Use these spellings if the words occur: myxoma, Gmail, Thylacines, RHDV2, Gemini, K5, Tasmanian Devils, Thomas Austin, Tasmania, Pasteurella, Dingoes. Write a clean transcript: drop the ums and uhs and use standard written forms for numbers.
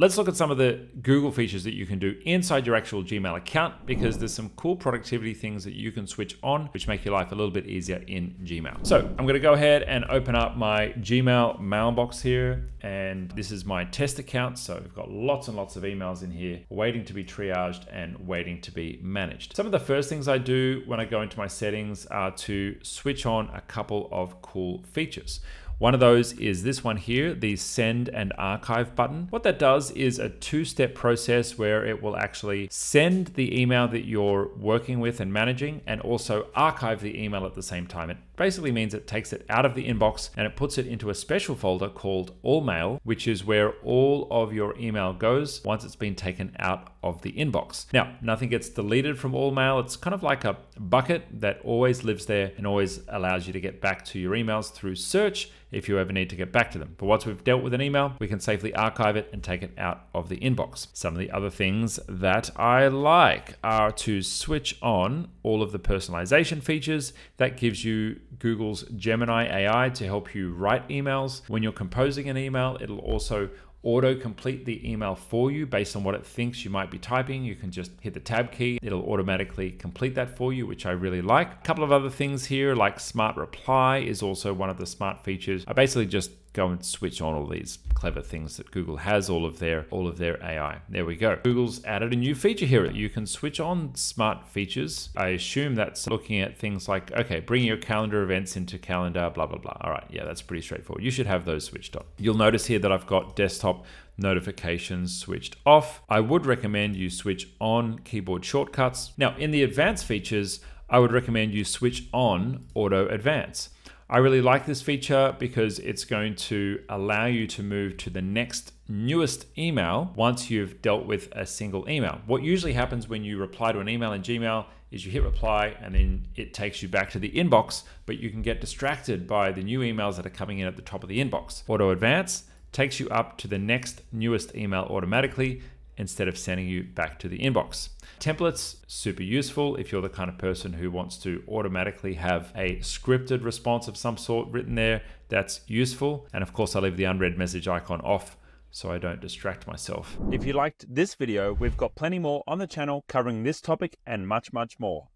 Let's look at some of the Google features that you can do inside your actual Gmail account, because there's some cool productivity things that you can switch on, which make your life a little bit easier in Gmail. So I'm gonna go ahead and open up my Gmail mailbox here. And this is my test account. So we've got lots and lots of emails in here waiting to be triaged and waiting to be managed. Some of the first things I do when I go into my settings are to switch on a couple of cool features. One of those is this one here, the send and archive button. What that does is a two-step process where it will actually send the email that you're working with and managing and also archive the email at the same time. It basically means it takes it out of the inbox and it puts it into a special folder called All Mail, which is where all of your email goes once it's been taken out of the inbox. Now, nothing gets deleted from All Mail. It's kind of like a bucket that always lives there and always allows you to get back to your emails through search if you ever need to get back to them. But once we've dealt with an email, we can safely archive it and take it out of the inbox. Some of the other things that I like are to switch on all of the personalization features. That gives you Google's Gemini AI to help you write emails. When you're composing an email, it'll also auto-complete the email for you based on what it thinks you might be typing. You can just hit the tab key. It'll automatically complete that for you, which I really like. A couple of other things here, like Smart Reply is also one of the smart features. I basically just go and switch on all these clever things that Google has, all of their AI. There we go. Google's added a new feature here. You can switch on smart features. I assume that's looking at things like, okay, bring your calendar events into calendar, blah, blah, blah. All right, yeah, that's pretty straightforward. You should have those switched on. You'll notice here that I've got desktop notifications switched off. I would recommend you switch on keyboard shortcuts. Now, in the advanced features, I would recommend you switch on auto advance. I really like this feature because it's going to allow you to move to the next newest email once you've dealt with a single email. What usually happens when you reply to an email in Gmail is you hit reply and then it takes you back to the inbox, but you can get distracted by the new emails that are coming in at the top of the inbox. Auto advance takes you up to the next newest email automatically instead of sending you back to the inbox. Templates, super useful if you're the kind of person who wants to automatically have a scripted response of some sort written there. That's useful. And of course, I leave the unread message icon off so I don't distract myself. If you liked this video, we've got plenty more on the channel covering this topic and much, much more.